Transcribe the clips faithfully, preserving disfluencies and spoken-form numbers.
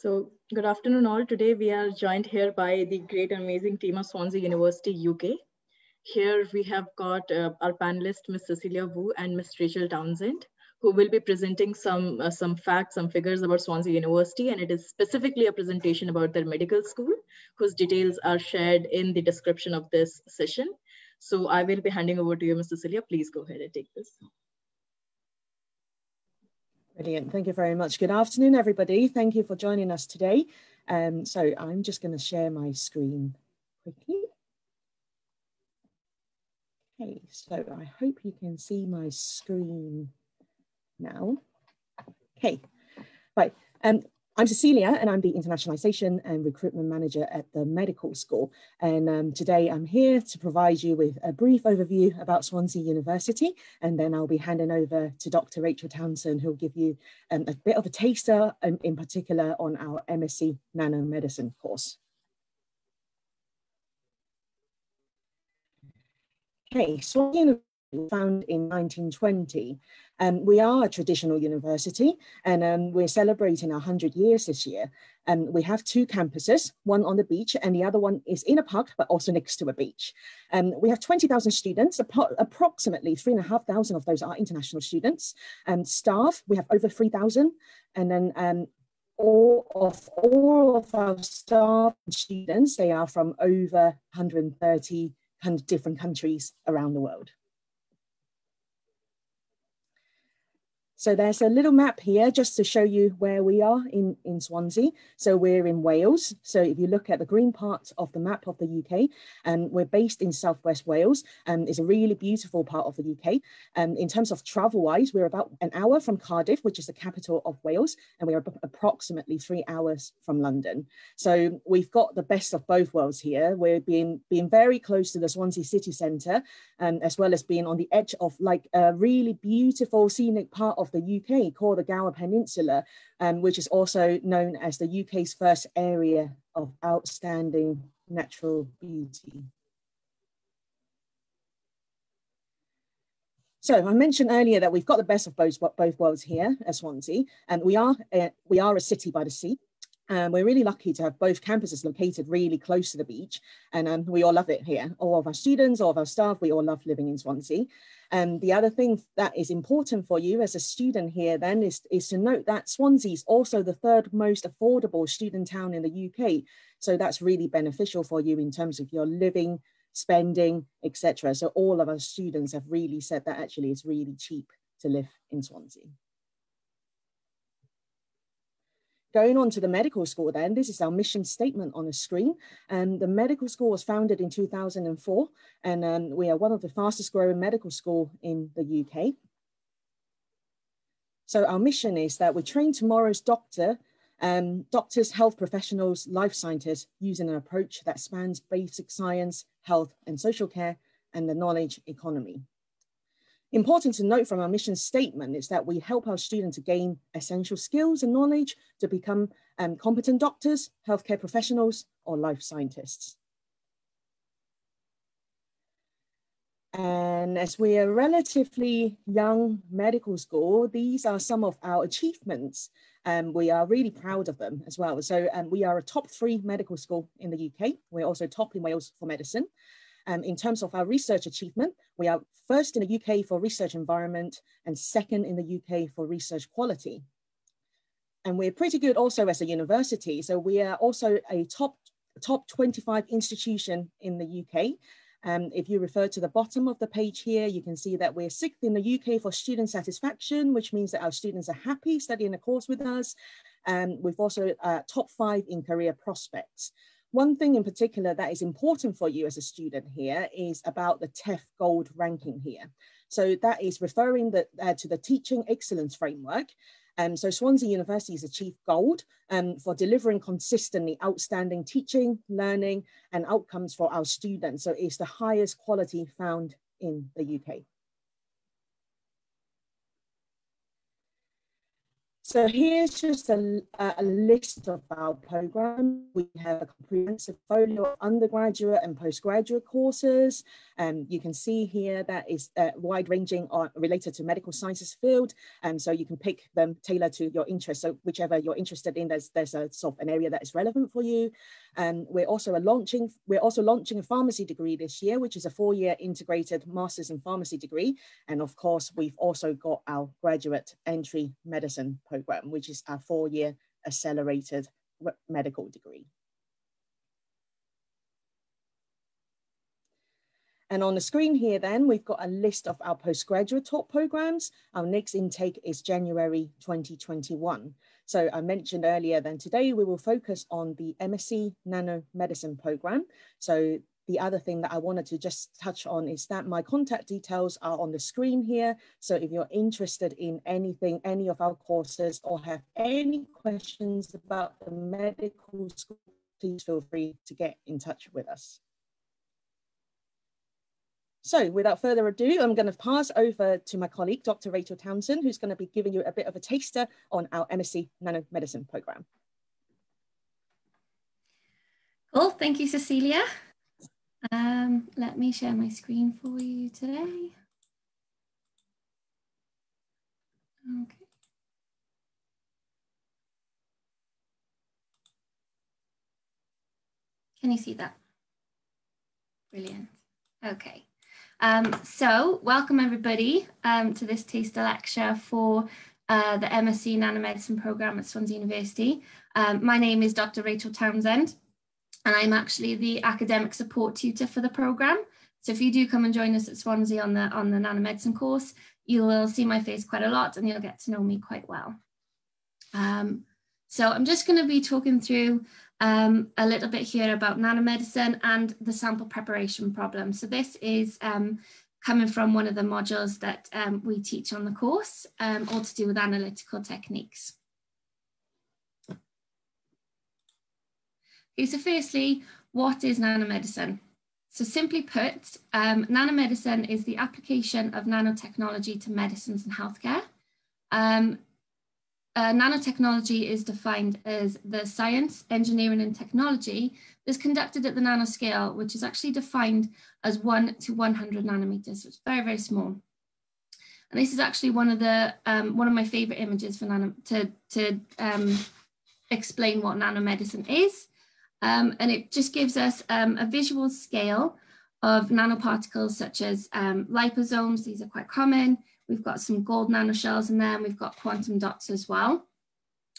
So good afternoon all. Today we are joined here by the great and amazing team of Swansea University, U K. Here we have got uh, our panelists, Miz Cecilia Wu and Miz Rachel Townsend, who will be presenting some, uh, some facts, some figures about Swansea University, and it is specifically a presentation about their medical school, whose details are shared in the description of this session. So I will be handing over to you, Miz Cecilia. Please go ahead and take this. Brilliant, thank you very much. Good afternoon, everybody. Thank you for joining us today. Um, so I'm just gonna share my screen quickly. Okay, so I hope you can see my screen now. Okay, right. Um, I'm Cecilia and I'm the Internationalisation and Recruitment Manager at the Medical School. And um, today I'm here to provide you with a brief overview about Swansea University. And then I'll be handing over to Doctor Rachel Townsend, who'll give you um, a bit of a taster, um, in particular on our MSc Nanomedicine course. Okay, Swansea University was founded in nineteen twenty. Um, we are a traditional university and um, we're celebrating our one hundred years this year. Um, we have two campuses, one on the beach and the other one is in a park, but also next to a beach. Um, we have twenty thousand students, appro approximately three thousand five hundred of those are international students. Um, staff, we have over three thousand, and then um, all of, all of our staff and students, they are from over one hundred thirty different countries around the world. So there's a little map here just to show you where we are in, in Swansea. So we're in Wales. So if you look at the green part of the map of the U K, and um, we're based in Southwest Wales, and um, it's a really beautiful part of the U K. Um, in terms of travel wise, we're about an hour from Cardiff, which is the capital of Wales, and we are approximately three hours from London. So we've got the best of both worlds here. We're being, being very close to the Swansea city centre, um, as well as being on the edge of like a really beautiful scenic part of the U K called the Gower Peninsula, um, which is also known as the U K's first area of outstanding natural beauty. So I mentioned earlier that we've got the best of both, both worlds here at Swansea, and we are, uh, we are a city by the sea. Um, we're really lucky to have both campuses located really close to the beach, and um, we all love it here. All of our students, all of our staff, we all love living in Swansea. And the other thing that is important for you as a student here then is, is to note that Swansea is also the third most affordable student town in the U K. So that's really beneficial for you in terms of your living, spending, et cetera. So all of our students have really said that actually it's really cheap to live in Swansea. Going on to the medical school then, this is our mission statement on the screen. Um, the medical school was founded in two thousand four, and um, we are one of the fastest growing medical schools in the U K. So our mission is that we train tomorrow's doctor, um, doctors, health professionals, life scientists, using an approach that spans basic science, health and social care, and the knowledge economy. Important to note from our mission statement is that we help our students to gain essential skills and knowledge to become um, competent doctors, healthcare professionals, or life scientists. And as we are a relatively young medical school, these are some of our achievements. Um, we are really proud of them as well. So um, we are a top three medical school in the U K. We're also top in Wales for medicine. Um, in terms of our research achievement, we are first in the U K for research environment and second in the U K for research quality. And we're pretty good also as a university. So we are also a top, top twenty-five institution in the U K. Um, if you refer to the bottom of the page here, you can see that we're sixth in the U K for student satisfaction, which means that our students are happy studying a course with us. Um, we've also uh, top five in career prospects. One thing in particular that is important for you as a student here is about the TEF Gold ranking here. So that is referring the, uh, to the Teaching Excellence Framework. Um, so Swansea University has achieved gold um, for delivering consistently outstanding teaching, learning and outcomes for our students. So it's the highest quality found in the U K. So here's just a, a list of our program. We have a comprehensive folio of undergraduate and postgraduate courses. And um, you can see here that is uh, wide-ranging or related to medical sciences field. And um, so you can pick them tailored to your interest. So whichever you're interested in, there's there's a sort of an area that is relevant for you. And um, we're also a launching we're also launching a pharmacy degree this year, which is a four-year integrated master's in pharmacy degree. And of course, we've also got our graduate entry medicine program. program, which is our four-year accelerated medical degree. And on the screen here then, we've got a list of our postgraduate top programs. Our next intake is January twenty twenty-one. So I mentioned earlier then today, we will focus on the MSc Nanomedicine program. So the other thing that I wanted to just touch on is that my contact details are on the screen here. So if you're interested in anything, any of our courses, or have any questions about the medical school, please feel free to get in touch with us. So without further ado, I'm going to pass over to my colleague, Doctor Rachel Townsend, who's going to be giving you a bit of a taster on our MSc Nanomedicine programme. Cool, thank you, Cecilia. Um, let me share my screen for you today. Okay. Can you see that? Brilliant. Okay. Um, so welcome everybody um, to this taster lecture for uh, the MSc Nanomedicine program at Swansea University. Um, my name is Doctor Rachel Townsend, and I'm actually the academic support tutor for the programme. So if you do come and join us at Swansea on the, on the nanomedicine course, you will see my face quite a lot and you'll get to know me quite well. Um, so I'm just going to be talking through um, a little bit here about nanomedicine and the sample preparation problem. So this is um, coming from one of the modules that um, we teach on the course, um, all to do with analytical techniques. Okay, so firstly, what is nanomedicine? So simply put, um, nanomedicine is the application of nanotechnology to medicines and healthcare. Um, uh, nanotechnology is defined as the science, engineering and technology that's conducted at the nanoscale, which is actually defined as one to one hundred nanometers, so it's very, very small. And this is actually one of, the, um, one of my favorite images for nano to, to um, explain what nanomedicine is. Um, and it just gives us um, a visual scale of nanoparticles such as um, liposomes. These are quite common. We've got some gold nanoshells in there, and we've got quantum dots as well.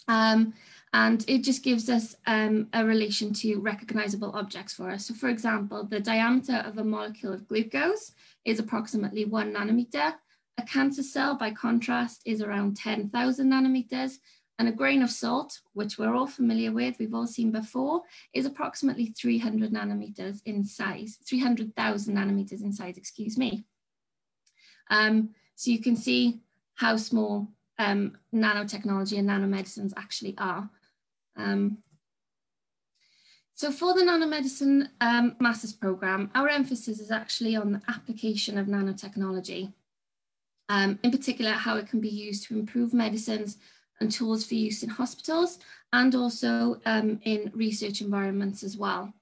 Um, and it just gives us um, a relation to recognizable objects for us. So for example, the diameter of a molecule of glucose is approximately one nanometer. A cancer cell, by contrast, is around ten thousand nanometers. And a grain of salt, which we're all familiar with, we've all seen before, is approximately three hundred nanometers in size, three hundred thousand nanometers in size, excuse me. Um, so you can see how small um, nanotechnology and nanomedicines actually are. Um, so for the nanomedicine um, master's program, our emphasis is actually on the application of nanotechnology, um, in particular, how it can be used to improve medicines and tools for use in hospitals and also um, in research environments as well.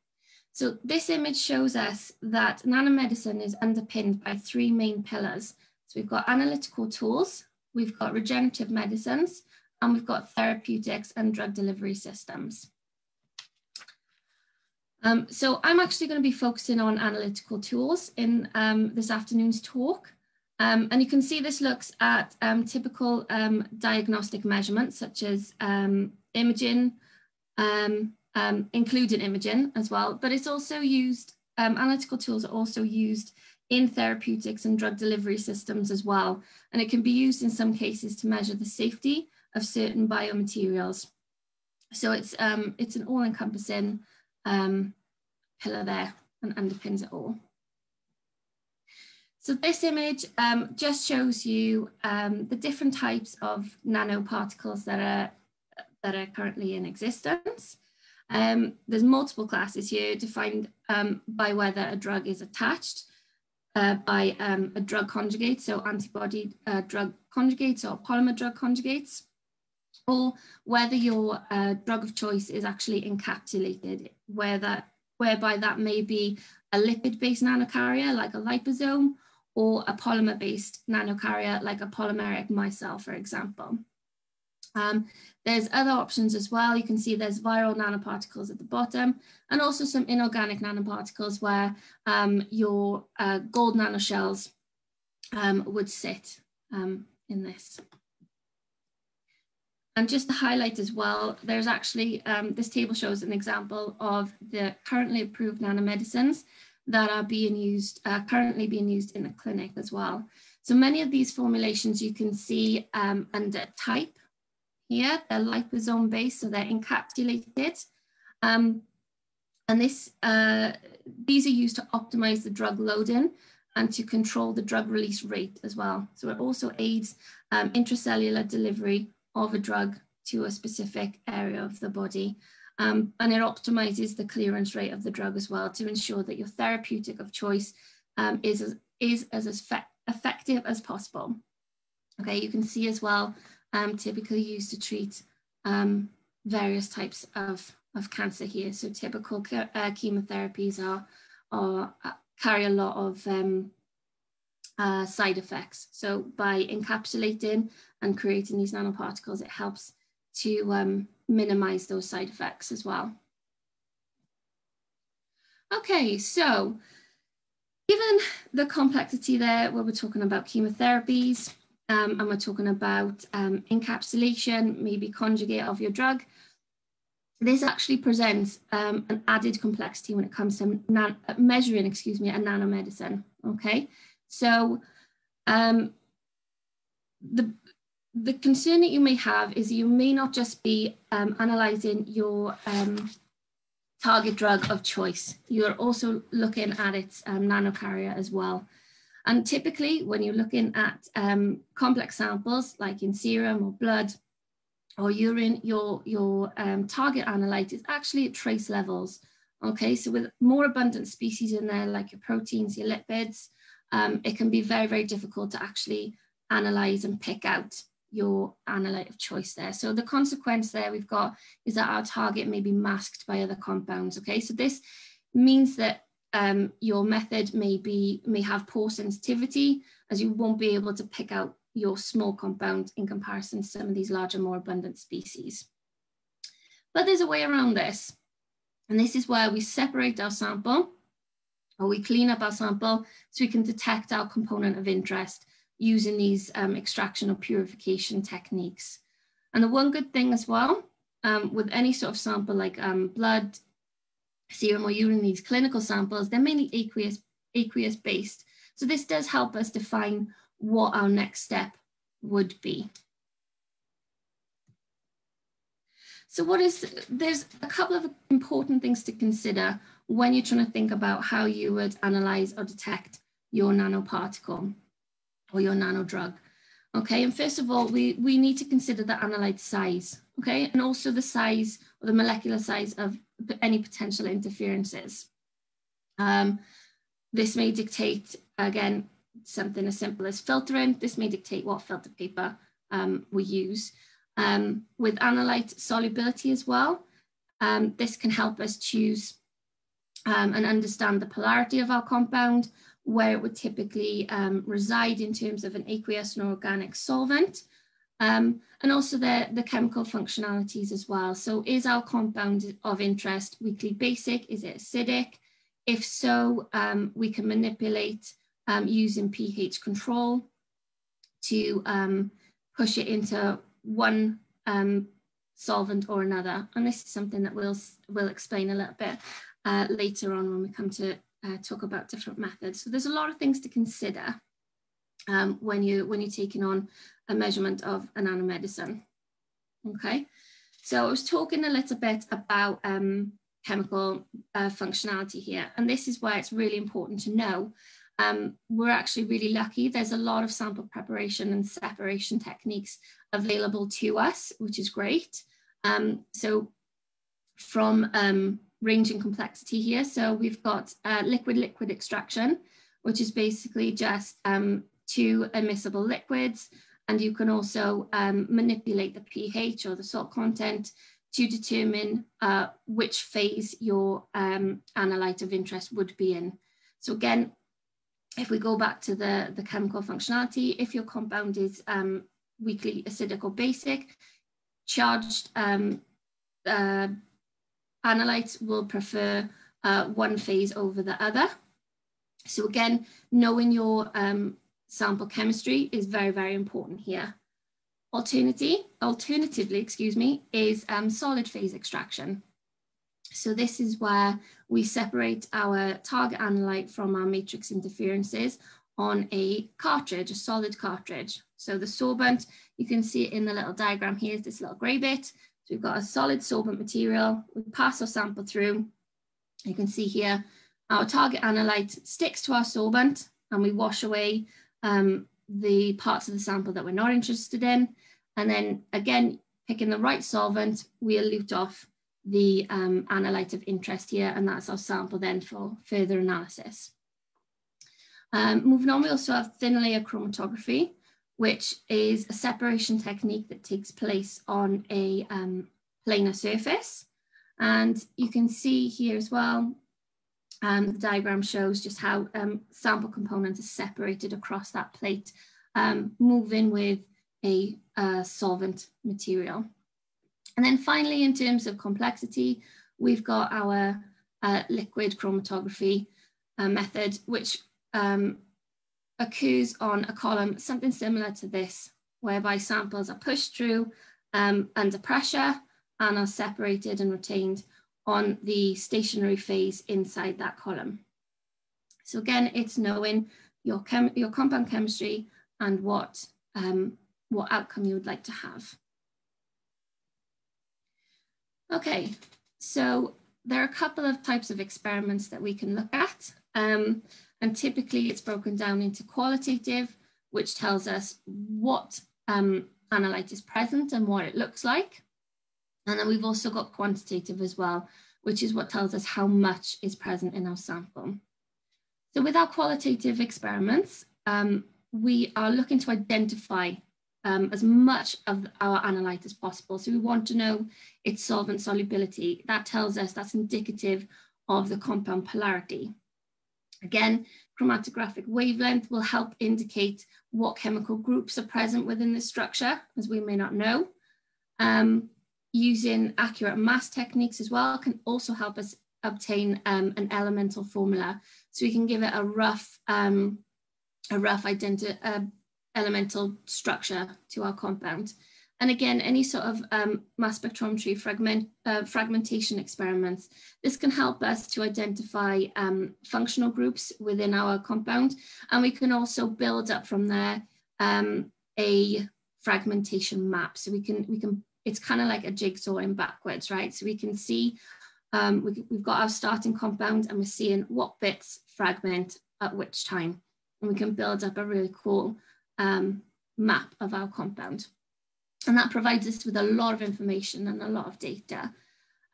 So this image shows us that nanomedicine is underpinned by three main pillars. So we've got analytical tools, we've got regenerative medicines, and we've got therapeutics and drug delivery systems. Um, so I'm actually going to be focusing on analytical tools in um, this afternoon's talk. Um, and you can see this looks at um, typical um, diagnostic measurements such as um, imaging, um, um, including imaging as well, but it's also used, um, analytical tools are also used in therapeutics and drug delivery systems as well. And it can be used in some cases to measure the safety of certain biomaterials. So it's, um, it's an all-encompassing um, pillar there and underpins it all. So this image um, just shows you um, the different types of nanoparticles that are, that are currently in existence. Um, there's multiple classes here defined um, by whether a drug is attached uh, by um, a drug conjugate, so antibody uh, drug conjugates or polymer drug conjugates, or whether your uh, drug of choice is actually encapsulated, where that, whereby that may be a lipid-based nanocarrier like a liposome or a polymer-based nanocarrier like a polymeric micelle, for example. Um, there's other options as well. You can see there's viral nanoparticles at the bottom and also some inorganic nanoparticles where um, your uh, gold nanoshells um, would sit um, in this. And just to highlight as well, there's actually, um, this table shows an example of the currently approved nanomedicines that are being used, uh, currently being used in the clinic as well. So many of these formulations you can see um, under type here, they're liposome based, so they're encapsulated. Um, and this, uh, these are used to optimize the drug loading and to control the drug release rate as well. So it also aids um, intracellular delivery of a drug to a specific area of the body. Um, and it optimizes the clearance rate of the drug as well to ensure that your therapeutic of choice um, is, as, is as effect effective as possible. Okay, you can see as well, um, typically used to treat um, various types of, of cancer here. So typical uh, chemotherapies are, are uh, carry a lot of um, uh, side effects. So by encapsulating and creating these nanoparticles, it helps to um, minimize those side effects as well. Okay, so given the complexity there, where we're talking about chemotherapies um, and we're talking about um, encapsulation, maybe conjugate of your drug, this actually presents um, an added complexity when it comes to nan measuring, excuse me, a nanomedicine, okay? So um, the The concern that you may have is you may not just be um, analysing your um, target drug of choice. You're also looking at its um, nanocarrier as well. And typically when you're looking at um, complex samples like in serum or blood or urine, your, your um, target analyte is actually at trace levels. Okay, so with more abundant species in there like your proteins, your lipids, um, it can be very, very difficult to actually analyse and pick out your analyte of choice there. So the consequence there we've got is that our target may be masked by other compounds. Okay, so this means that um, your method may be may have poor sensitivity, as you won't be able to pick out your small compound in comparison to some of these larger, more abundant species. But there's a way around this, and this is where we separate our sample, or we clean up our sample so we can detect our component of interest using these um, extraction or purification techniques. And the one good thing as well, um, with any sort of sample like um, blood, serum or urine, these clinical samples, they're mainly aqueous, aqueous based. So this does help us define what our next step would be. So what is, there's a couple of important things to consider when you're trying to think about how you would analyze or detect your nanoparticle or your nano drug. Okay, and first of all, we, we need to consider the analyte size, okay, and also the size or the molecular size of any potential interferences. Um, this may dictate, again, something as simple as filtering. This may dictate what filter paper um, we use. Um, with analyte solubility as well, um, this can help us choose um, and understand the polarity of our compound, where it would typically um, reside in terms of an aqueous and organic solvent, um, and also the, the chemical functionalities as well. So is our compound of interest weakly basic? Is it acidic? If so, um, we can manipulate um, using pH control to um, push it into one um, solvent or another. And this is something that we'll, we'll explain a little bit uh, later on when we come to Uh, talk about different methods. So there's a lot of things to consider um, when, you, when you're taking on a measurement of a nanomedicine. Okay, so I was talking a little bit about um, chemical uh, functionality here, and this is where it's really important to know. Um, we're actually really lucky. There's a lot of sample preparation and separation techniques available to us, which is great. Um, so from um, range and complexity here. So we've got uh, liquid-liquid extraction, which is basically just um, two immiscible liquids and you can also um, manipulate the pH or the salt content to determine uh, which phase your um, analyte of interest would be in. So again, if we go back to the, the chemical functionality, if your compound is um, weakly acidic or basic, charged um, uh, analytes will prefer uh, one phase over the other. So again, knowing your um, sample chemistry is very, very important here. Alternatively, alternatively, excuse me, is um, solid phase extraction. So this is where we separate our target analyte from our matrix interferences on a cartridge, a solid cartridge. So the sorbent, you can see it in the little diagram here, is this little grey bit. So we've got a solid sorbent material, we pass our sample through. You can see here, our target analyte sticks to our sorbent and we wash away um, the parts of the sample that we're not interested in. And then again, picking the right solvent, we elute off the um, analyte of interest here, and that's our sample then for further analysis. Um, moving on, we also have thin layer chromatography, which is a separation technique that takes place on a um, planar surface. And you can see here as well, um, the diagram shows just how um, sample components are separated across that plate, um, moving with a uh, solvent material. And then finally, in terms of complexity, we've got our uh, liquid chromatography uh, method, which um, occurs on a column, something similar to this, whereby samples are pushed through um, under pressure and are separated and retained on the stationary phase inside that column. So again, it's knowing your, chem your compound chemistry and what, um, what outcome you would like to have. Okay, so there are a couple of types of experiments that we can look at, um, and typically it's broken down into qualitative, which tells us what um, analyte is present and what it looks like. And then we've also got quantitative as well, which is what tells us how much is present in our sample. So with our qualitative experiments, um, we are looking to identify Um, as much of our analyte as possible. So we want to know its solvent solubility. That tells us that's indicative of the compound polarity. Again, chromatographic wavelength will help indicate what chemical groups are present within the structure, as we may not know. Um, using accurate mass techniques as well can also help us obtain um, an elemental formula. So we can give it a rough, um, a rough identi- uh, elemental structure to our compound. And again, any sort of um, mass spectrometry fragment, uh, fragmentation experiments. This can help us to identify um, functional groups within our compound. And we can also build up from there um, a fragmentation map. So we can, we can it's kind of like a jigsaw in backwards, right? So we can see, um, we, we've got our starting compound and we're seeing what bits fragment at which time. And we can build up a really cool Um, map of our compound. And that provides us with a lot of information and a lot of data.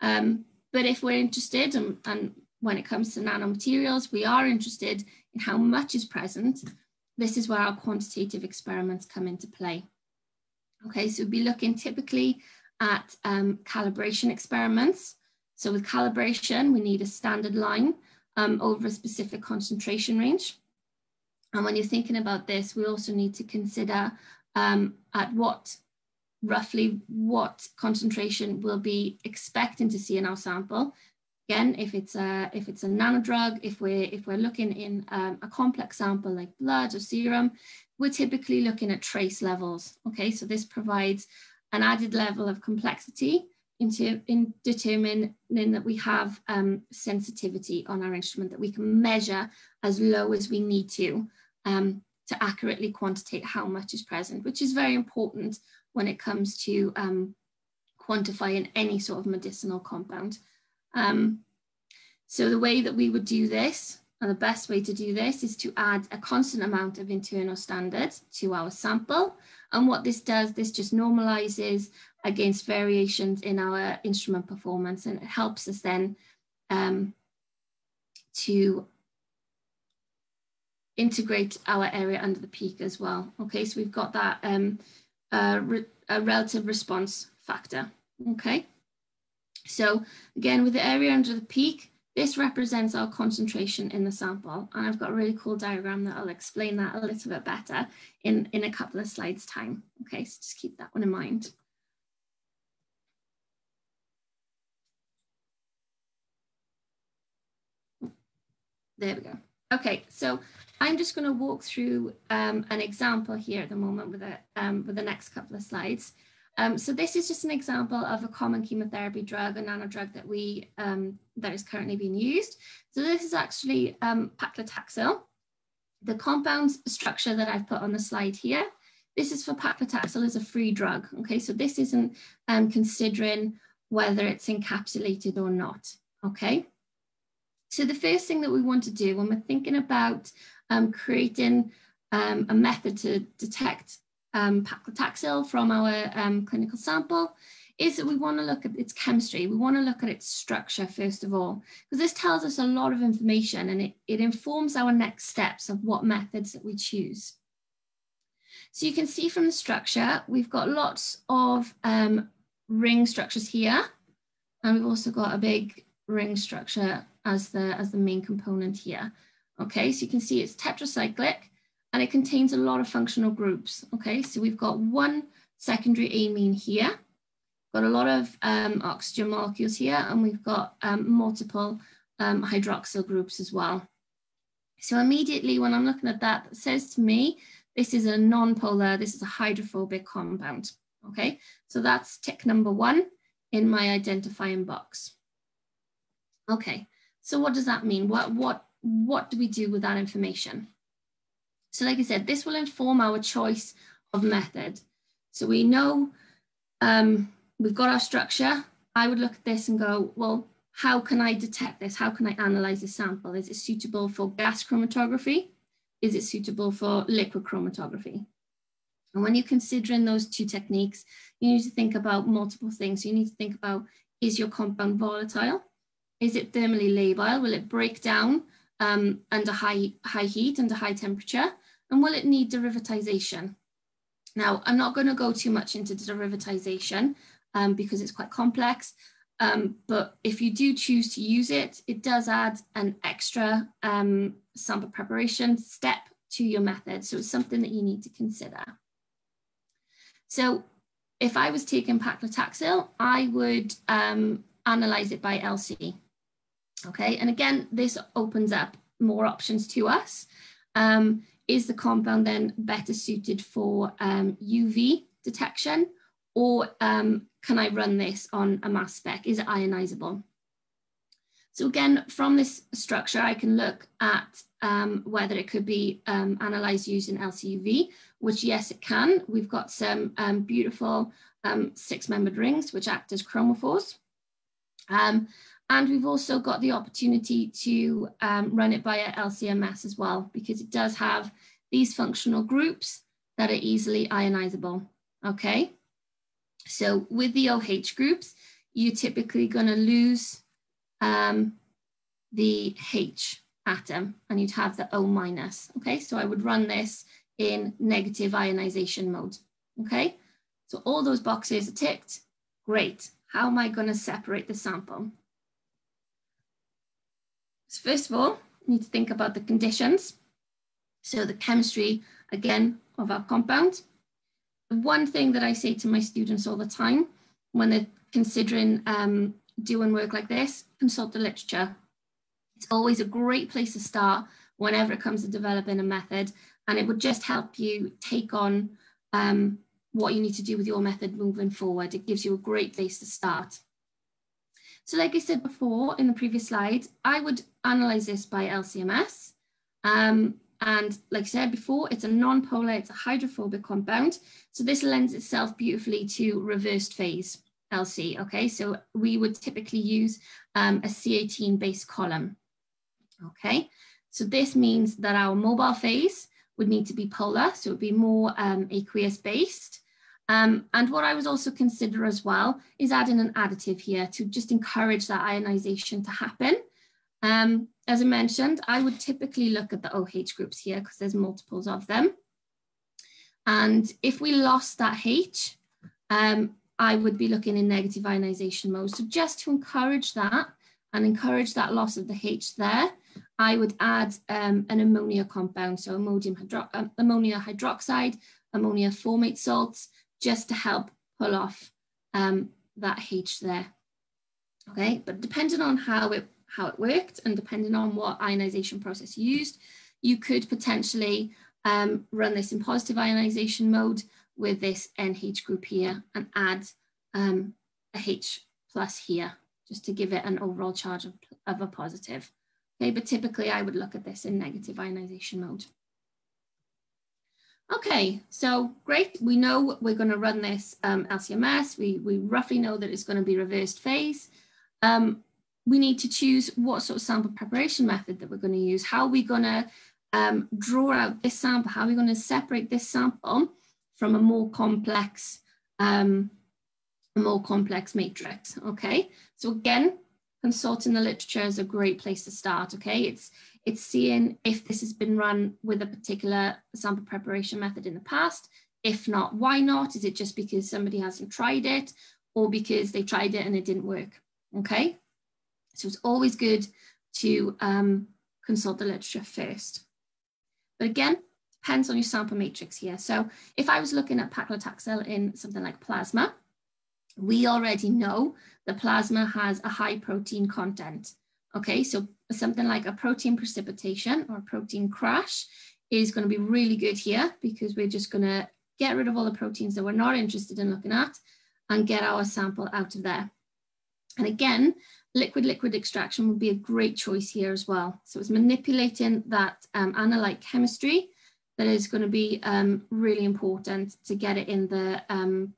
Um, but if we're interested, and, and when it comes to nanomaterials, we are interested in how much is present, this is where our quantitative experiments come into play. Okay, so we'd be looking typically at um, calibration experiments. So with calibration, we need a standard line um, over a specific concentration range. And when you're thinking about this, we also need to consider um, at what, roughly what concentration we'll be expecting to see in our sample. Again, if it's a, if it's a nanodrug, if we're, if we're looking in um, a complex sample like blood or serum, we're typically looking at trace levels. Okay, so this provides an added level of complexity into, in determining that we have um, sensitivity on our instrument that we can measure as low as we need to. Um, to accurately quantitate how much is present, which is very important when it comes to um, quantifying any sort of medicinal compound. Um, so the way that we would do this, and the best way to do this, is to add a constant amount of internal standard to our sample. And what this does, this just normalizes against variations in our instrument performance, and it helps us then um, to integrate our area under the peak as well. Okay, so we've got that um, uh, re a relative response factor. Okay, so again, with the area under the peak, this represents our concentration in the sample. And I've got a really cool diagram that I'll explain that a little bit better in, in a couple of slides time. Okay, so just keep that one in mind. There we go. Okay, so I'm just going to walk through um, an example here at the moment with, a, um, with the next couple of slides. Um, so this is just an example of a common chemotherapy drug, a nanodrug that we um, that is currently being used. So this is actually um, paclitaxel. The compound structure that I've put on the slide here, this is for paclitaxel as a free drug. Okay, so this isn't um, considering whether it's encapsulated or not. Okay. So the first thing that we want to do when we're thinking about um, creating um, a method to detect um, paclitaxel from our um, clinical sample is that we want to look at its chemistry. We want to look at its structure first of all, because this tells us a lot of information and it, it informs our next steps of what methods that we choose. So you can see from the structure, we've got lots of um, ring structures here, and we've also got a big ring structure as the as the main component here. Okay, so you can see it's tetracyclic and it contains a lot of functional groups. Okay, so we've got one secondary amine here, got a lot of um, oxygen molecules here, and we've got um, multiple um, hydroxyl groups as well. So immediately when I'm looking at that, that says to me, this is a non-polar, this is a hydrophobic compound. Okay, so that's tick number one in my identifying box. Okay, so what does that mean? What, what, what do we do with that information? So like I said, this will inform our choice of method. So we know um, we've got our structure. I would look at this and go, well, how can I detect this? How can I analyze this sample? Is it suitable for gas chromatography? Is it suitable for liquid chromatography? And when you're considering those two techniques, you need to think about multiple things. You need to think about, is your compound volatile? Is it thermally labile? Will it break down um, under high, high heat, under high temperature? And will it need derivatization? Now, I'm not going to go too much into derivatization um, because it's quite complex. Um, but if you do choose to use it, it does add an extra um, sample preparation step to your method. So it's something that you need to consider. So if I was taking paclitaxel, I would um, analyze it by L C. Okay, and again, this opens up more options to us. Um, is the compound then better suited for um, U V detection, or um, can I run this on a mass spec? Is it ionizable? So again, from this structure, I can look at um, whether it could be um, analyzed using L C U V, which yes, it can. We've got some um, beautiful um, six-membered rings, which act as chromophores. Um, And we've also got the opportunity to um, run it by an L C M S as well, because it does have these functional groups that are easily ionizable. Okay, so with the OH groups, you're typically going to lose um, the H atom and you'd have the O minus. Okay, so I would run this in negative ionization mode. Okay, so all those boxes are ticked. Great. How am I going to separate the sample? So first of all, we need to think about the conditions. So the chemistry, again, of our compound. The one thing that I say to my students all the time when they're considering um, doing work like this, consult the literature. It's always a great place to start whenever it comes to developing a method, and it would just help you take on um, what you need to do with your method moving forward. It gives you a great place to start. So like I said before in the previous slide, I would analyze this by L C M S. Um, and like I said before, it's a non-polar, it's a hydrophobic compound. So this lends itself beautifully to reversed phase L C, okay? So we would typically use um, a C eighteen base column, okay? So this means that our mobile phase would need to be polar, so it would be more um, aqueous based. Um, and what I was also consider as well is adding an additive here to just encourage that ionization to happen. Um, as I mentioned, I would typically look at the O H groups here because there's multiples of them. And if we lost that H, um, I would be looking in negative ionization mode. So just to encourage that and encourage that loss of the H there, I would add um, an ammonia compound. So ammonium hydro um, ammonia hydroxide, ammonia formate salts, just to help pull off um, that H there. Okay, but depending on how it, how it worked and depending on what ionization process you used, you could potentially um, run this in positive ionization mode with this N H group here and add um, a H plus here, just to give it an overall charge of, of a positive. Okay, but typically I would look at this in negative ionization mode. Okay, so great. We know we're going to run this um, L C M S. We, we roughly know that it's going to be reversed phase. Um, we need to choose what sort of sample preparation method that we're going to use. How are we going to um, draw out this sample? How are we going to separate this sample from a more complex, um, a more complex matrix? Okay, so again, consulting the literature is a great place to start. Okay, it's it's seeing if this has been run with a particular sample preparation method in the past. If not, why not? Is it just because somebody hasn't tried it, or because they tried it and it didn't work? Okay, so it's always good to um, consult the literature first. But again, depends on your sample matrix here. So if I was looking at paclitaxel in something like plasma, we already know the plasma has a high protein content. Okay, so something like a protein precipitation or protein crash is going to be really good here, because we're just going to get rid of all the proteins that we're not interested in looking at and get our sample out of there. And again, liquid-liquid extraction would be a great choice here as well. So it's manipulating that um, analyte chemistry that is going to be um, really important to get it in the um,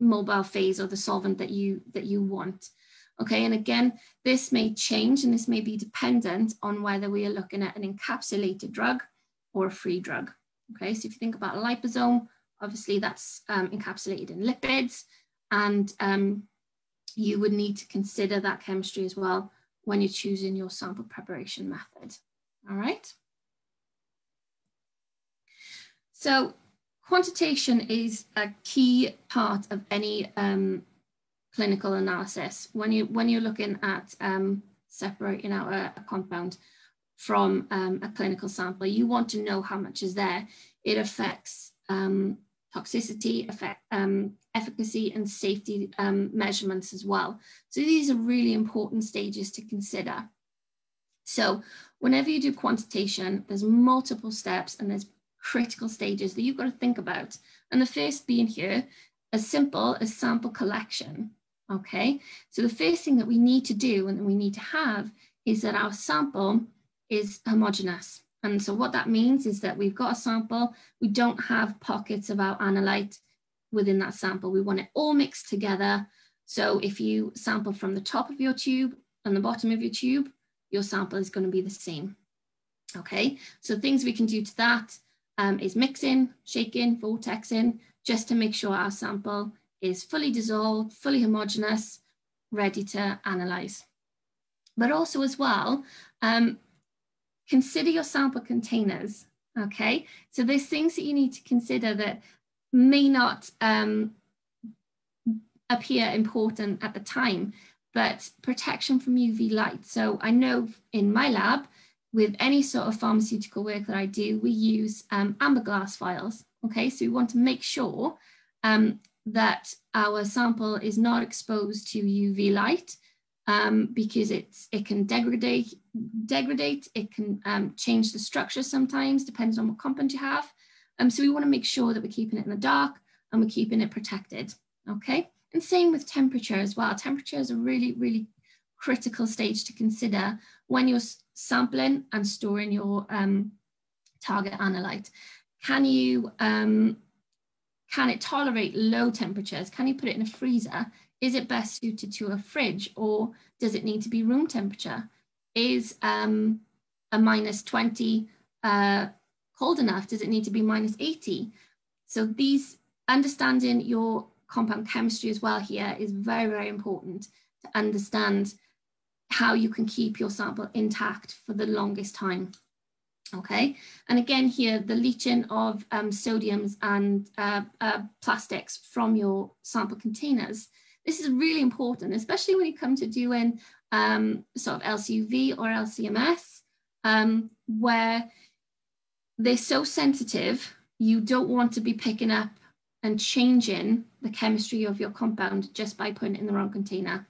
mobile phase or the solvent that you that you want. Okay, and again, this may change and this may be dependent on whether we are looking at an encapsulated drug or a free drug. Okay, so if you think about a liposome, obviously that's um, encapsulated in lipids, and um, you would need to consider that chemistry as well when you're choosing your sample preparation method. All right. So quantitation is a key part of any um, clinical analysis. When, you, when you're looking at um, separating out a, a compound from um, a clinical sample, you want to know how much is there. It affects um, toxicity, effect, um, efficacy, and safety um, measurements as well. So these are really important stages to consider. So whenever you do quantitation, there's multiple steps and there's critical stages that you've got to think about. And the first being here, as simple as sample collection. Okay, so the first thing that we need to do and that we need to have is that our sample is homogeneous. And so what that means is that we've got a sample, we don't have pockets of our analyte within that sample. We want it all mixed together. So if you sample from the top of your tube and the bottom of your tube, your sample is going to be the same. Okay, so things we can do to that Um, is mixing, shaking, vortexing, just to make sure our sample is fully dissolved, fully homogeneous, ready to analyze. But also as well, um, consider your sample containers, okay? So there's things that you need to consider that may not um, appear important at the time, but protection from U V light. So I know in my lab, with any sort of pharmaceutical work that I do, we use um, amberglass vials, okay? So we want to make sure um, that our sample is not exposed to U V light um, because it's, it can degrade, degradate, it can um, change the structure sometimes, depends on what compound you have. Um, so we wanna make sure that we're keeping it in the dark and we're keeping it protected, okay? And same with temperature as well. Temperature is a really, really critical stage to consider when you're sampling and storing your um, target analyte. Can you, um, can it tolerate low temperatures? Can you put it in a freezer? Is it best suited to a fridge, or does it need to be room temperature? Is um, a minus twenty uh, cold enough? Does it need to be minus eighty? So these, understanding your compound chemistry as well here is very, very important to understand how you can keep your sample intact for the longest time. Okay, and again here, the leaching of um, sodiums and uh, uh, plastics from your sample containers. This is really important, especially when you come to doing um, sort of L C U V or L C M S, um, where they're so sensitive, you don't want to be picking up and changing the chemistry of your compound just by putting it in the wrong container.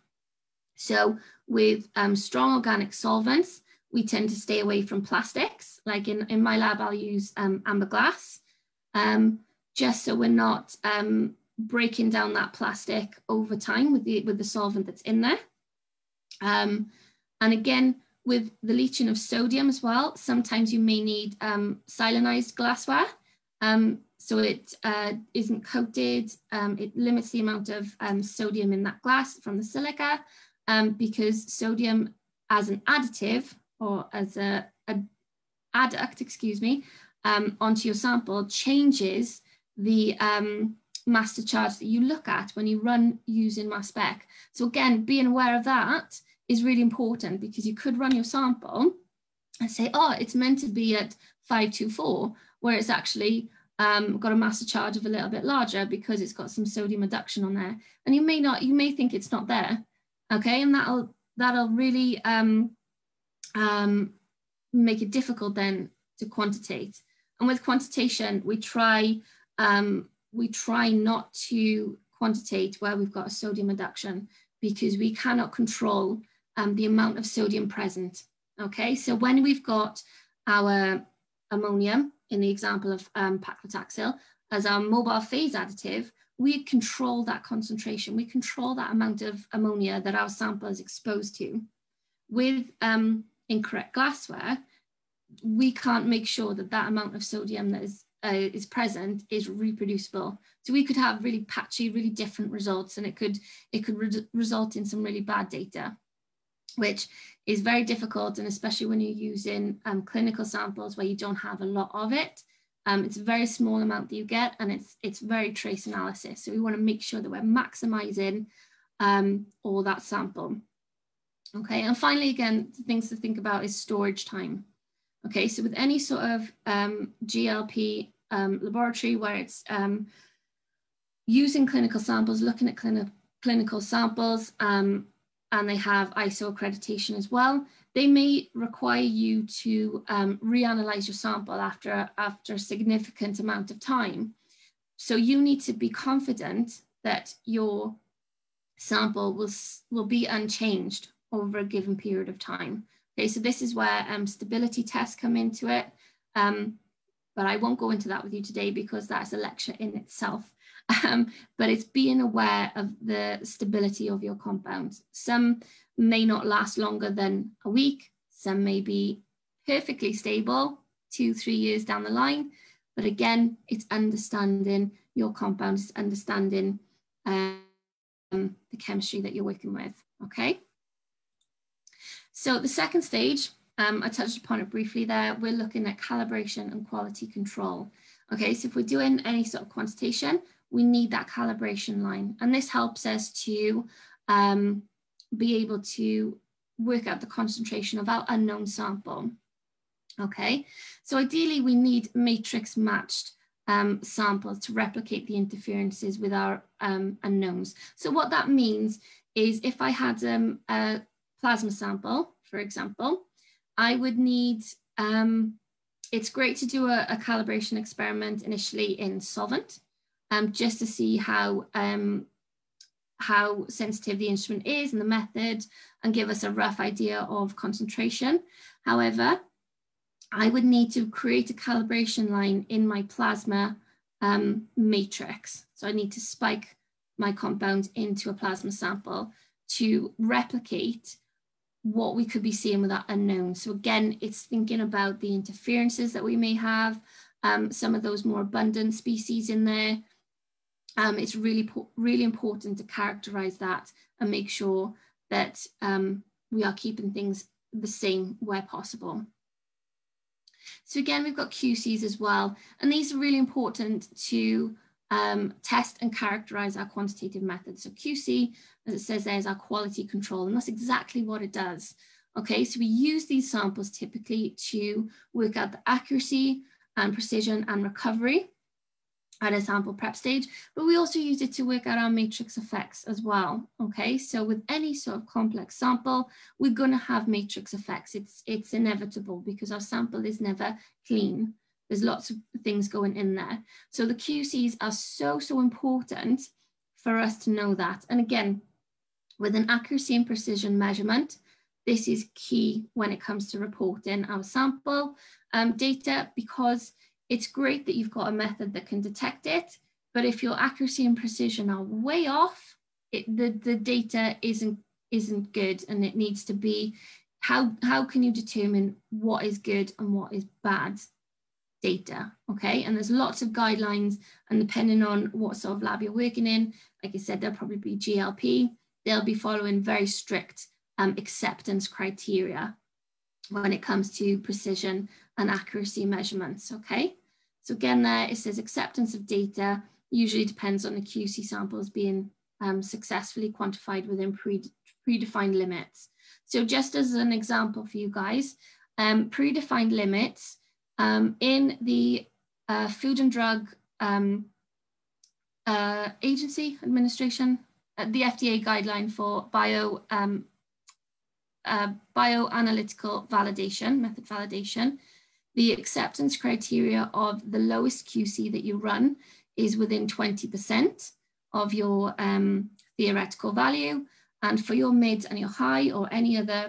So with um, strong organic solvents, we tend to stay away from plastics. Like in, in my lab, I'll use um, amber glass, um, just so we're not um, breaking down that plastic over time with the, with the solvent that's in there. Um, and again, with the leaching of sodium as well, sometimes you may need um, silanized glassware. Um, so it uh, isn't coated, um, it limits the amount of um, sodium in that glass from the silica, um, because sodium as an additive or as a, a adduct, excuse me, um, onto your sample changes the um, master charge that you look at when you run using mass spec. So again, being aware of that is really important, because you could run your sample and say, oh, it's meant to be at five two four, where it's actually um, got a master charge of a little bit larger because it's got some sodium adduction on there. And you may not, you may think it's not there. Okay, and that'll, that'll really um, um, make it difficult then to quantitate. And with quantitation, we try, um, we try not to quantitate where we've got a sodium adduction, because we cannot control um, the amount of sodium present. Okay, so when we've got our ammonium, in the example of um, paclitaxel, as our mobile phase additive, we control that concentration. We control that amount of ammonia that our sample is exposed to. With um, incorrect glassware, we can't make sure that that amount of sodium that is, uh, is present is reproducible. So we could have really patchy, really different results, and it could, it could re result in some really bad data, which is very difficult, and especially when you're using um, clinical samples where you don't have a lot of it. Um, it's a very small amount that you get, and it's, it's very trace analysis. So we want to make sure that we're maximizing um, all that sample. Okay, and finally, again, things to think about is storage time. Okay, so with any sort of um, G L P um, laboratory where it's um, using clinical samples, looking at clin clinical samples, um, and they have I S O accreditation as well, they may require you to um, reanalyze your sample after, after a significant amount of time. So you need to be confident that your sample will, will be unchanged over a given period of time. Okay, so this is where um, stability tests come into it, um, but I won't go into that with you today because that's a lecture in itself. Um, but it's being aware of the stability of your compound. Some may not last longer than a week. Some may be perfectly stable two, three years down the line. But again, it's understanding your compound, it's understanding um, the chemistry that you're working with, okay? So the second stage, um, I touched upon it briefly there, we're looking at calibration and quality control. Okay, so if we're doing any sort of quantitation, we need that calibration line. And this helps us to um, be able to work out the concentration of our unknown sample. Okay, so ideally we need matrix matched um, samples to replicate the interferences with our um, unknowns. So what that means is if I had um, a plasma sample, for example, I would need, um, it's great to do a, a calibration experiment initially in solvent, Um, just to see how, um, how sensitive the instrument is and the method, and give us a rough idea of concentration. However, I would need to create a calibration line in my plasma um, matrix. So I need to spike my compound into a plasma sample to replicate what we could be seeing with that unknown. So again, it's thinking about the interferences that we may have, um, some of those more abundant species in there. Um, it's really, really important to characterize that and make sure that um, we are keeping things the same where possible. So again, we've got Q Cs as well, and these are really important to um, test and characterize our quantitative methods. So Q C, as it says there, is our quality control, and that's exactly what it does. Okay, so we use these samples typically to work out the accuracy and precision and recovery at a sample prep stage, but we also use it to work out our matrix effects as well. Okay, so with any sort of complex sample, we're going to have matrix effects. It's, it's inevitable because our sample is never clean. There's lots of things going in there. So the Q Cs are so, so important for us to know that. And again, with an accuracy and precision measurement, this is key when it comes to reporting our sample um, data, because it's great that you've got a method that can detect it, but if your accuracy and precision are way off, it, the, the data isn't, isn't good, and it needs to be, how, how can you determine what is good and what is bad data, okay? And there's lots of guidelines, and depending on what sort of lab you're working in, like I said, there'll probably be G L P, they'll be following very strict Um, acceptance criteria when it comes to precision and accuracy measurements, okay? So again there, it says acceptance of data usually depends on the Q C samples being um, successfully quantified within pre predefined limits. So just as an example for you guys, um, predefined limits um, in the uh, Food and Drug um, uh, Agency Administration, uh, the F D A guideline for bio um, Uh, bioanalytical validation, method validation, the acceptance criteria of the lowest Q C that you run is within twenty percent of your um, theoretical value. And for your mid and your high or any other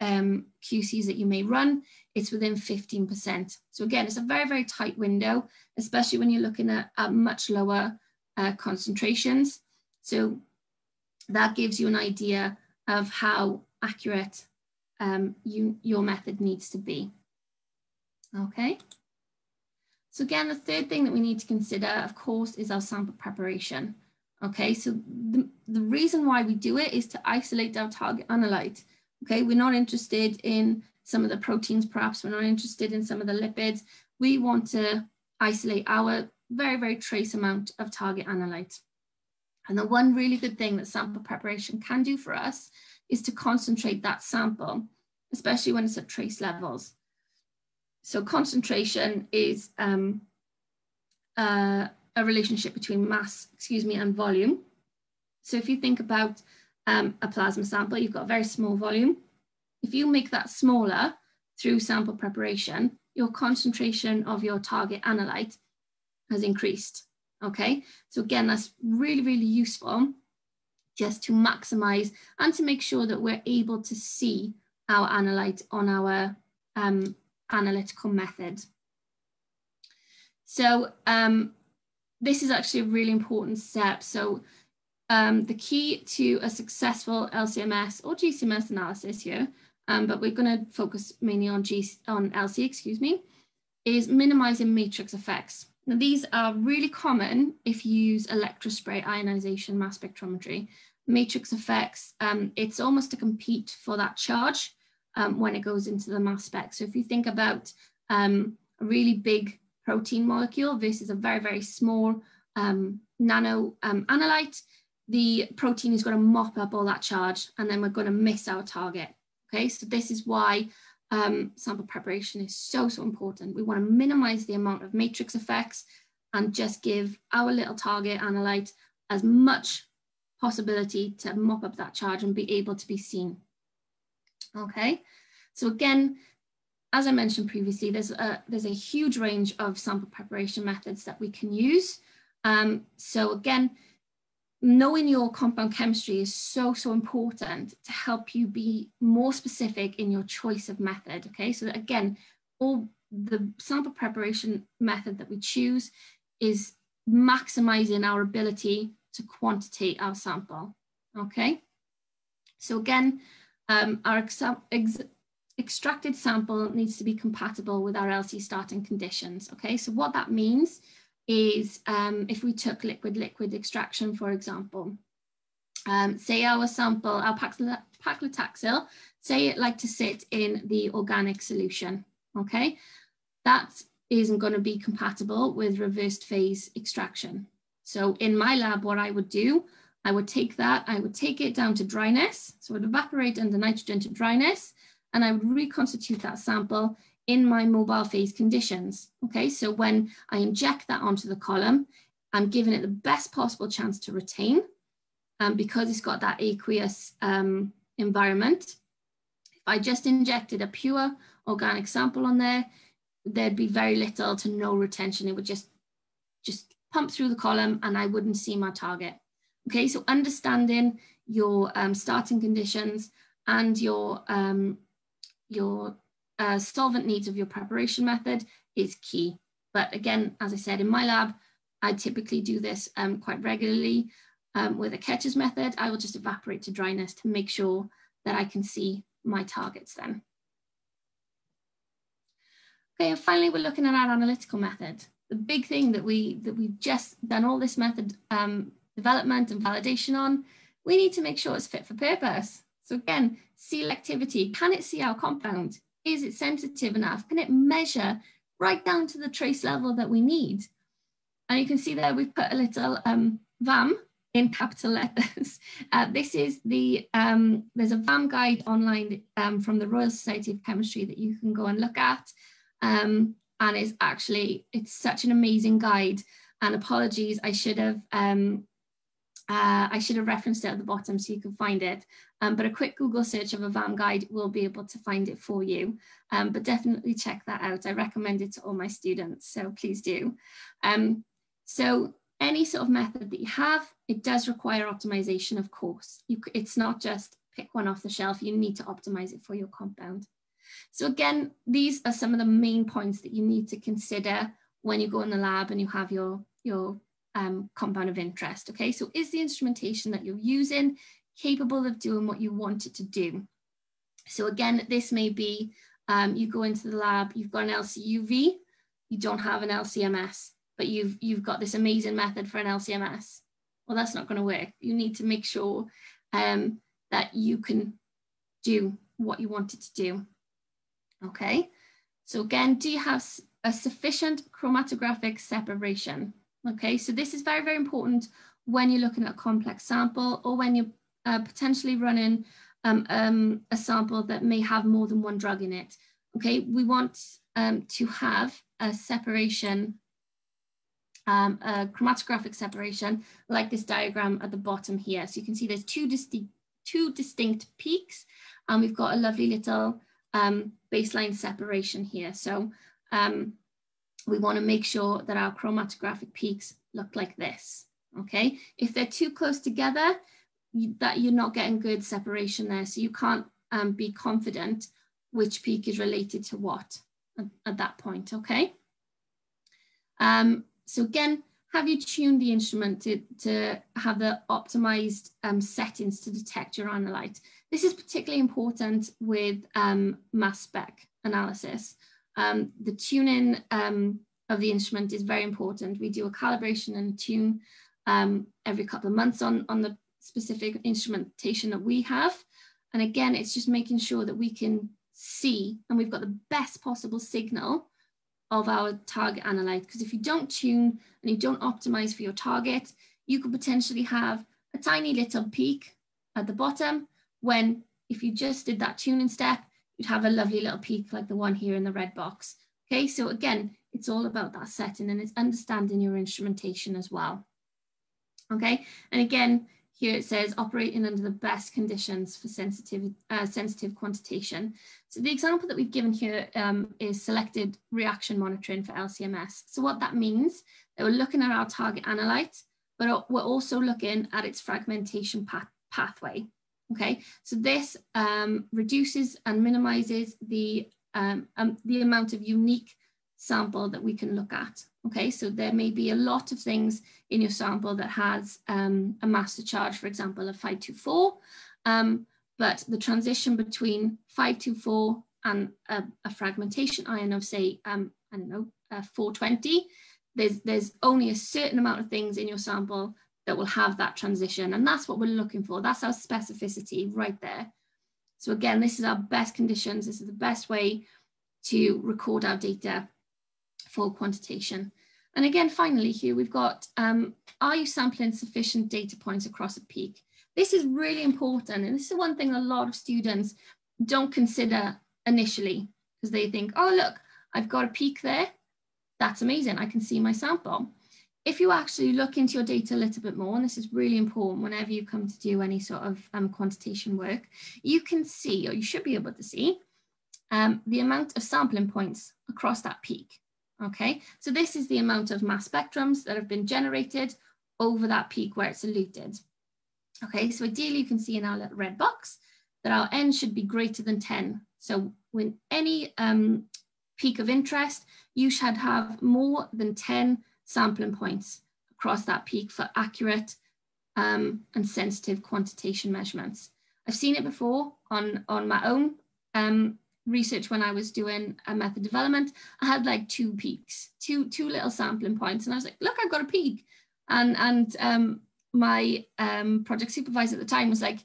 um, Q Cs that you may run, it's within fifteen percent. So again, it's a very, very tight window, especially when you're looking at, at much lower uh, concentrations. So that gives you an idea of how accurate um, you, your method needs to be, okay? So again, the third thing that we need to consider, of course, is our sample preparation, okay? So the, the reason why we do it is to isolate our target analyte, okay? We're not interested in some of the proteins, perhaps. We're not interested in some of the lipids. We want to isolate our very, very trace amount of target analyte. And the one really good thing that sample preparation can do for us is to concentrate that sample, especially when it's at trace levels. So concentration is um, uh, a relationship between mass, excuse me, and volume. So if you think about um, a plasma sample, you've got a very small volume. If you make that smaller through sample preparation, your concentration of your target analyte has increased, okay? So again, that's really, really useful, just to maximize and to make sure that we're able to see our analyte on our um, analytical method. So um, this is actually a really important step. So um, the key to a successful L C M S or G C M S analysis here, um, but we're gonna focus mainly on, G on L C, excuse me, is minimizing matrix effects. Now, these are really common if you use electrospray ionization mass spectrometry. Matrix effects, um, it's almost to compete for that charge um, when it goes into the mass spec. So if you think about um, a really big protein molecule versus a very, very small um, nano um, analyte, the protein is going to mop up all that charge, and then we're going to miss our target. Okay, so this is why Um, sample preparation is so, so important. We want to minimize the amount of matrix effects and just give our little target analyte as much possibility to mop up that charge and be able to be seen. Okay, so again, as I mentioned previously, there's a, there's a huge range of sample preparation methods that we can use. Um, so again, knowing your compound chemistry is so, so important to help you be more specific in your choice of method, okay? So that again, all the sample preparation method that we choose is maximizing our ability to quantitate our sample, okay? So again, um, our ex ex extracted sample needs to be compatible with our L C starting conditions, okay? So what that means is um, if we took liquid-liquid extraction, for example, um, say our sample, our paclitaxel, say it like to sit in the organic solution, okay? That isn't going to be compatible with reversed phase extraction, So in my lab, what I would do, I would take that, I would take it down to dryness. So it would evaporate under nitrogen to dryness, and I would reconstitute that sample in my mobile phase conditions. Okay, so when I inject that onto the column, I'm giving it the best possible chance to retain, um, because it's got that aqueous um, environment. If I just injected a pure organic sample on there, there'd be very little to no retention. It would just, just pump through the column and I wouldn't see my target. Okay, so understanding your um, starting conditions and your, um, your uh, solvent needs of your preparation method is key. But again, as I said, in my lab, I typically do this um, quite regularly um, with a Ketch's method. I will just evaporate to dryness to make sure that I can see my targets then. Okay, and finally, we're looking at our analytical method. The big thing that, we, that we've just done all this method um, development and validation on, we need to make sure it's fit for purpose. So again, selectivity, can it see our compound? Is it sensitive enough? Can it measure right down to the trace level that we need? And you can see there we've put a little um, V A M in capital letters. Uh, this is the, um, there's a V A M guide online um, from the Royal Society of Chemistry that you can go and look at. Um, and it's actually, it's such an amazing guide. And apologies, I should have, um, uh, I should have referenced it at the bottom so you can find it. Um, but a quick Google search of a V A M guide will be able to find it for you. Um, but definitely check that out. I recommend it to all my students, so please do. Um, So any sort of method that you have, it does require optimization, of course. You, it's not just pick one off the shelf, you need to optimize it for your compound. So again, these are some of the main points that you need to consider when you go in the lab and you have your, your um, compound of interest, okay? So is the instrumentation that you're using capable of doing what you want it to do? So again, this may be, um, you go into the lab, you've got an L C U V, you don't have an L C M S. But you've, you've got this amazing method for an L C M S. Well, that's not going to work. You need to make sure um, that you can do what you wanted to do. Okay, so again, do you have a sufficient chromatographic separation? Okay, so this is very, very important when you're looking at a complex sample or when you're uh, potentially running um, um, a sample that may have more than one drug in it. Okay, we want um, to have a separation, Um, a chromatographic separation like this diagram at the bottom here. So you can see there's two distinct, two distinct peaks, and we've got a lovely little um, baseline separation here. So um, we want to make sure that our chromatographic peaks look like this, okay? If they're too close together, you, that you're not getting good separation there. So you can't um, be confident which peak is related to what at, at that point, okay? Um, So again, have you tuned the instrument to, to have the optimized um, settings to detect your analyte? This is particularly important with um, mass spec analysis. Um, the tuning um, of the instrument is very important. We do a calibration and tune um, every couple of months on, on the specific instrumentation that we have. And again, it's just making sure that we can see and we've got the best possible signal of our target analyte, because if you don't tune and you don't optimize for your target, you could potentially have a tiny little peak at the bottom, when if you just did that tuning step, you'd have a lovely little peak like the one here in the red box. Okay, so again, it's all about that setting and it's understanding your instrumentation as well. Okay, and again, here it says operating under the best conditions for sensitive, uh, sensitive quantitation. So the example that we've given here um, is selected reaction monitoring for L C M S. So what that means, that we're looking at our target analyte, but we're also looking at its fragmentation path pathway. Okay, so this um, reduces and minimizes the, um, um, the amount of unique sample that we can look at. Okay, so there may be a lot of things in your sample that has um, a master charge, for example, of five two four, um, but the transition between five two four and a, a fragmentation ion of, say, um, I don't know, uh, four twenty, there's, there's only a certain amount of things in your sample that will have that transition, and that's what we're looking for. That's our specificity right there. So again, this is our best conditions. This is the best way to record our data for quantitation. And again, finally here, we've got, um, are you sampling sufficient data points across a peak? This is really important. And this is one thing a lot of students don't consider initially, because they think, oh, look, I've got a peak there. That's amazing. I can see my sample. If you actually look into your data a little bit more, and this is really important whenever you come to do any sort of um, quantitation work, you can see, or you should be able to see, um, the amount of sampling points across that peak. Okay, so this is the amount of mass spectrums that have been generated over that peak where it's eluted. Okay, so ideally you can see in our little red box that our N should be greater than ten. So when any um, peak of interest, you should have more than ten sampling points across that peak for accurate um, and sensitive quantitation measurements. I've seen it before on, on my own um, research when I was doing a method development. I had like two peaks, two, two little sampling points. And I was like, look, I've got a peak. And, and um, my um, project supervisor at the time was like,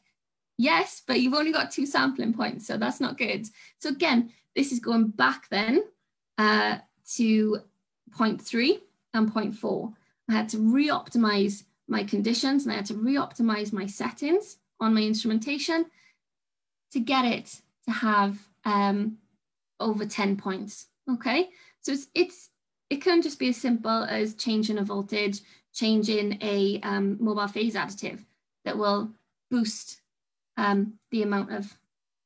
yes, but you've only got two sampling points. So that's not good. So again, this is going back then uh, to point three. And point four, I had to re-optimize my conditions and I had to re-optimize my settings on my instrumentation to get it to have um, over ten points. Okay, so it's, it's it can just be as simple as changing a voltage, changing a um, mobile phase additive that will boost um, the amount of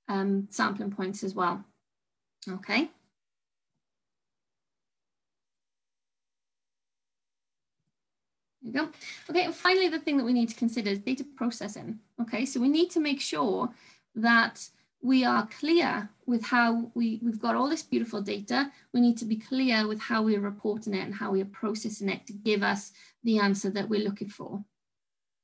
um, sampling points as well. Okay. There you go. Okay, and finally, the thing that we need to consider is data processing. Okay, so we need to make sure that we are clear with how we, we've got all this beautiful data. We need to be clear with how we're reporting it and how we're processing it to give us the answer that we're looking for.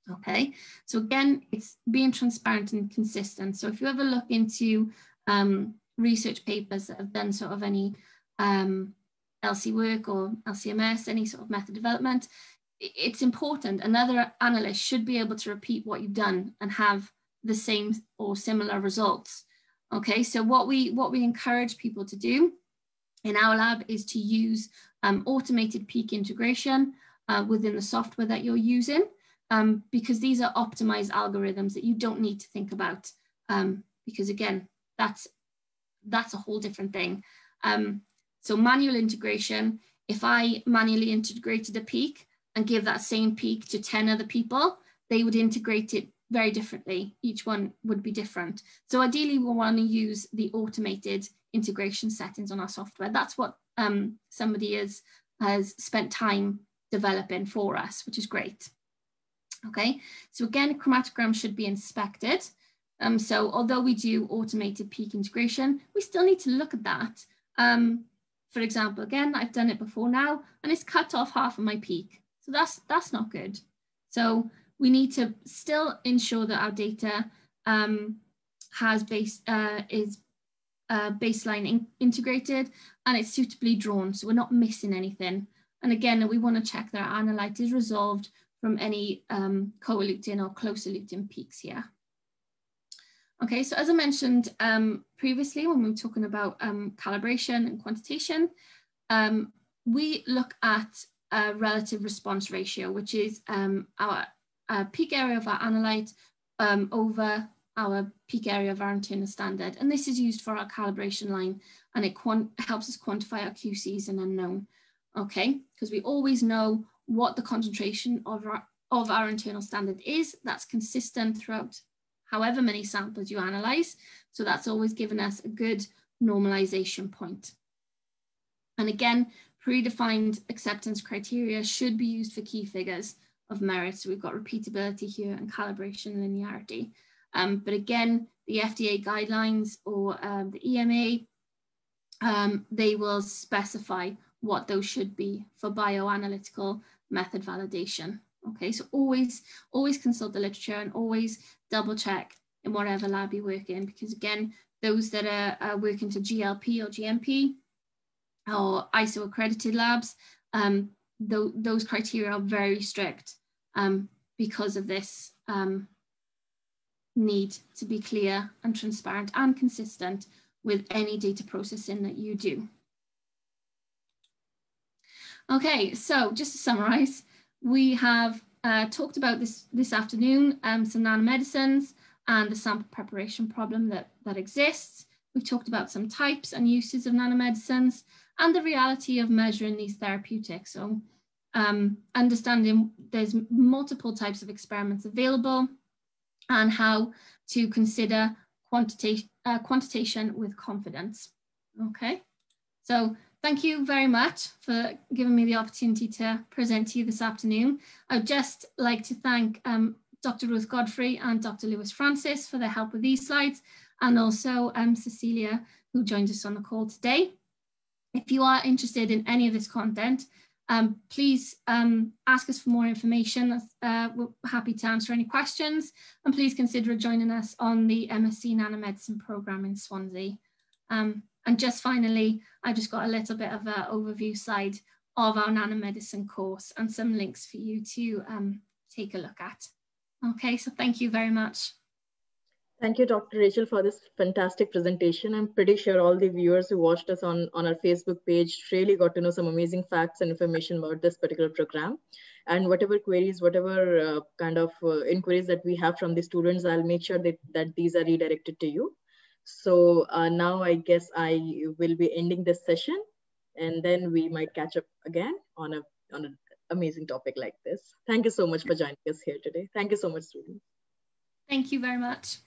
Okay, so again, it's being transparent and consistent. So if you ever look into um, research papers that have done sort of any um, L C work or L C M S, any sort of method development, it's important. Another analyst should be able to repeat what you've done and have the same or similar results. Okay, so what we what we encourage people to do in our lab is to use um, automated peak integration uh, within the software that you're using, um, because these are optimized algorithms that you don't need to think about, um, because again, that's that's a whole different thing. Um, so manual integration, if I manually integrated a peak and give that same peak to ten other people, they would integrate it very differently. Each one would be different. So ideally, we'll want to use the automated integration settings on our software. That's what um, somebody is, has spent time developing for us, which is great. Okay, so again, chromatogram should be inspected. Um, so although we do automated peak integration, we still need to look at that. Um, for example, again, I've done it before now, and it's cut off half of my peak. So that's, that's not good. So we need to still ensure that our data um, has base, uh, is uh, baseline in integrated and it's suitably drawn, so we're not missing anything. And again, we want to check that our analyte is resolved from any um, co-eluting or close-eluting peaks here. Okay, so as I mentioned um, previously, when we were talking about um, calibration and quantitation, um, we look at Uh, relative response ratio, which is um, our uh, peak area of our analyte um, over our peak area of our internal standard. And this is used for our calibration line, and it helps us quantify our Q Cs and unknown, okay? Because we always know what the concentration of our, of our internal standard is. That's consistent throughout however many samples you analyze. So that's always given us a good normalization point. And again, predefined acceptance criteria should be used for key figures of merit. So we've got repeatability here and calibration linearity. Um, but again, the F D A guidelines or um, the E M A, um, they will specify what those should be for bioanalytical method validation. Okay, so always, always consult the literature and always double check in whatever lab you work in, because again, those that are, are working to G L P or G M P, or I S O accredited labs, um, th those criteria are very strict um, because of this um, need to be clear and transparent and consistent with any data processing that you do. Okay, so just to summarize, we have uh, talked about this this afternoon, um, some nanomedicines and the sample preparation problem that, that exists. We've talked about some types and uses of nanomedicines and the reality of measuring these therapeutics. So um, understanding there's multiple types of experiments available and how to consider quantita- uh, quantitation with confidence. Okay, so thank you very much for giving me the opportunity to present to you this afternoon. I'd just like to thank um, Doctor Ruth Godfrey and Doctor Lewis Francis for their help with these slides, and also um, Cecilia, who joined us on the call today. If you are interested in any of this content, um, please um, ask us for more information. Uh, we're happy to answer any questions, and please consider joining us on the M S c Nanomedicine programme in Swansea. Um, and just finally, I just got a little bit of an overview slide of our nanomedicine course and some links for you to um, take a look at. Okay, so thank you very much. Thank you, Doctor Rachel, for this fantastic presentation. I'm pretty sure all the viewers who watched us on, on our Facebook page really got to know some amazing facts and information about this particular program. And whatever queries, whatever uh, kind of uh, inquiries that we have from the students, I'll make sure that, that these are redirected to you. So uh, now I guess I will be ending this session, and then we might catch up again on a on an amazing topic like this. Thank you so much for joining us here today. Thank you so much, students. Thank you very much.